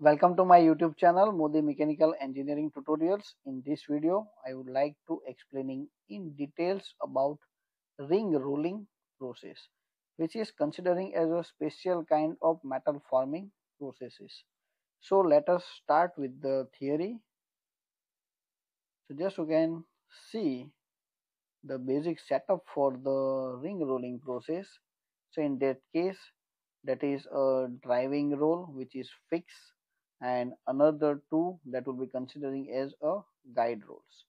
Welcome to my YouTube channel Modi Mechanical Engineering Tutorials. In this video, I would like to explain in details about ring rolling process, which is considering as a special kind of metal forming processes. So let us start with the theory. So just you can see the basic setup for the ring rolling process. So in that case, that is a driving roll which is fixed, and another two that will be considering as a guide rolls,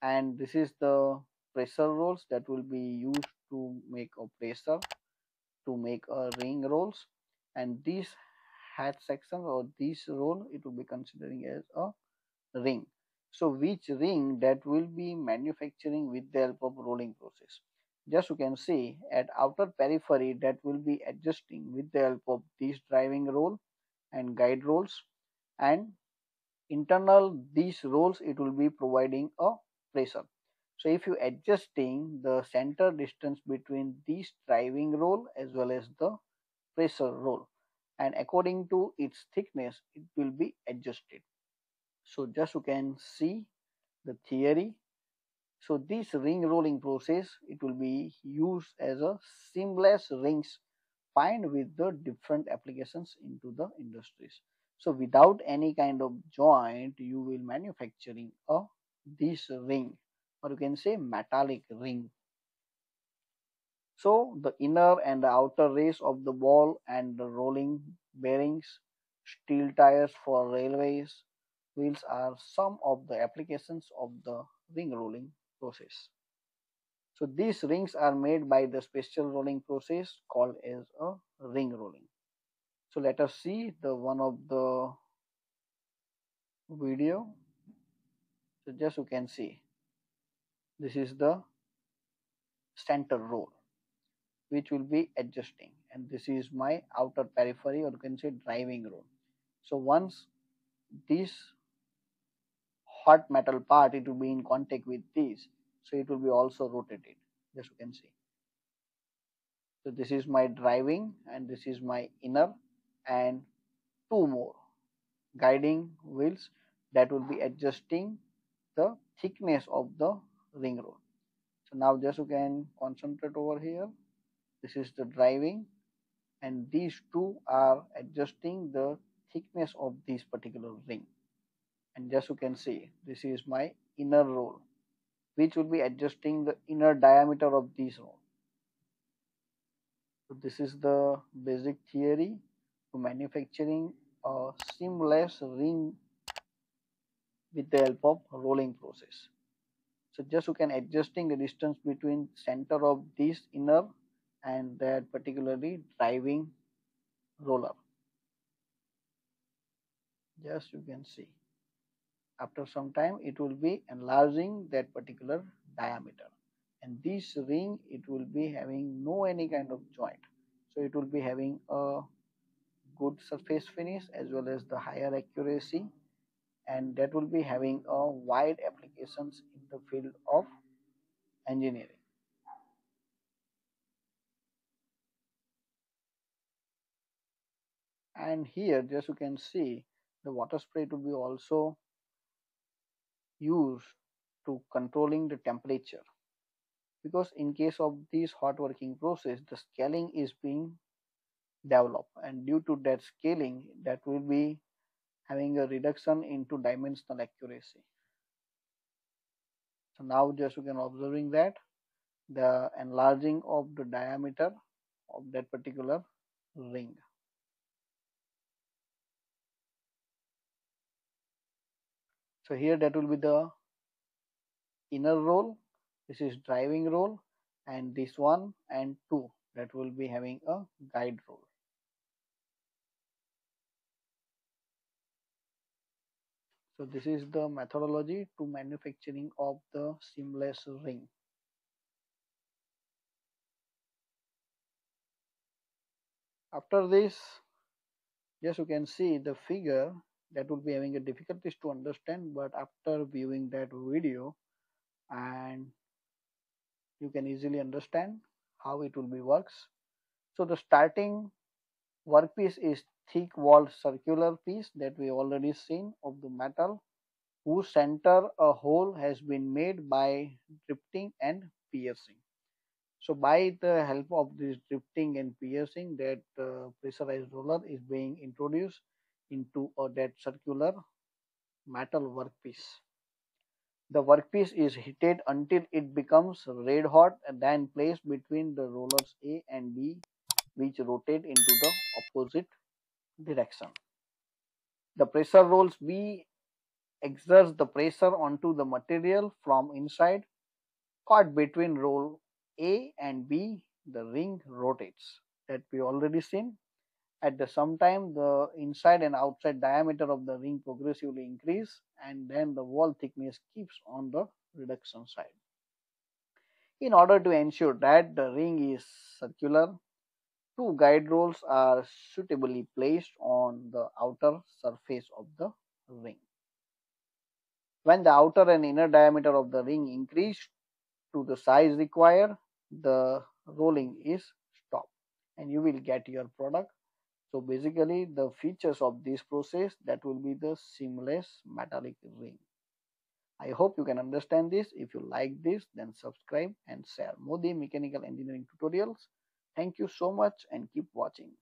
and this is the pressure rolls that will be used to make a pressure to make a ring rolls, and these hatch section or this roll it will be considering as a ring. So which ring that will be manufacturing with the help of rolling process. Just you can see at outer periphery that will be adjusting with the help of this driving roll and guide rolls, and internal these rolls it will be providing a pressure. So if you adjusting the center distance between this driving roll as well as the pressure roll, and according to its thickness it will be adjusted. So just you can see the theory. So this ring rolling process it will be used as a seamless rings find with the different applications into the industries. So without any kind of joint you will manufacturing a this ring, or you can say metallic ring. So the inner and the outer race of the ball and the rolling bearings, steel tires for railways, wheels are some of the applications of the ring rolling process. So these rings are made by the special rolling process called as a ring rolling. So let us see the one of the video. So just you can see this is the center roll which will be adjusting, and this is my outer periphery, or you can say driving roll. So once this hot metal part it will be in contact with this, so it will be also rotated, as you can see. So this is my driving and this is my inner, and two more guiding wheels that will be adjusting the thickness of the ring roll. So now just you can concentrate over here. This is the driving, and these two are adjusting the thickness of this particular ring. And just you can see this is my inner roll which will be adjusting the inner diameter of this roll. So this is the basic theory for manufacturing a seamless ring with the help of rolling process. So just you can adjusting the distance between center of this inner and that particularly driving roller. Just you can see after some time it will be enlarging that particular diameter, and this ring it will be having no any kind of joint, so it will be having a good surface finish as well as the higher accuracy, and that will be having a wide applications in the field of engineering. And here just you can see the water spray will be also used to controlling the temperature, because in case of this hot working process the scaling is being developed, and due to that scaling that will be having a reduction into dimensional accuracy. So now just you can observing that the enlarging of the diameter of that particular ring. So here that will be the inner roll, this is driving roll, and this one and two that will be having a guide roll. So this is the methodology to manufacturing of the seamless ring. After this, yes, you can see the figure that will be having a difficulties to understand, but after viewing that video and you can easily understand how it will be works. So the starting workpiece is thick walled circular piece that we already seen of the metal, whose center a hole has been made by drifting and piercing. So by the help of this drifting and piercing, that pressurized roller is being introduced into that circular metal workpiece. The workpiece is heated until it becomes red hot and then placed between the rollers A and B, which rotate into the opposite direction. The pressure rolls B exerts the pressure onto the material from inside. Caught between roll A and B, the ring rotates, that we already seen. At the same time, the inside and outside diameter of the ring progressively increase, and then the wall thickness keeps on the reduction side. In order to ensure that the ring is circular, two guide rolls are suitably placed on the outer surface of the ring. When the outer and inner diameter of the ring increase to the size required, the rolling is stopped and you will get your product. So basically the features of this process, that will be the seamless metallic ring. I hope you can understand this. If you like this, then subscribe and share Modi Mechanical Engineering Tutorials. Thank you so much and keep watching.